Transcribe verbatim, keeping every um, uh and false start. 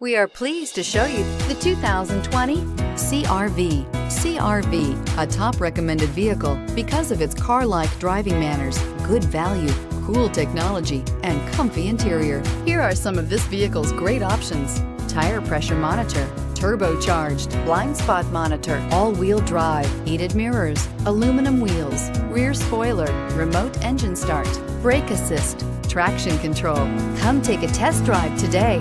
We are pleased to show you the two thousand twenty C R V. C R V, a top recommended vehicle because of its car-like driving manners, good value, cool technology, and comfy interior. Here are some of this vehicle's great options: tire pressure monitor, turbocharged, blind spot monitor, all-wheel drive, heated mirrors, aluminum wheels, rear spoiler, remote engine start, brake assist, traction control. Come take a test drive today.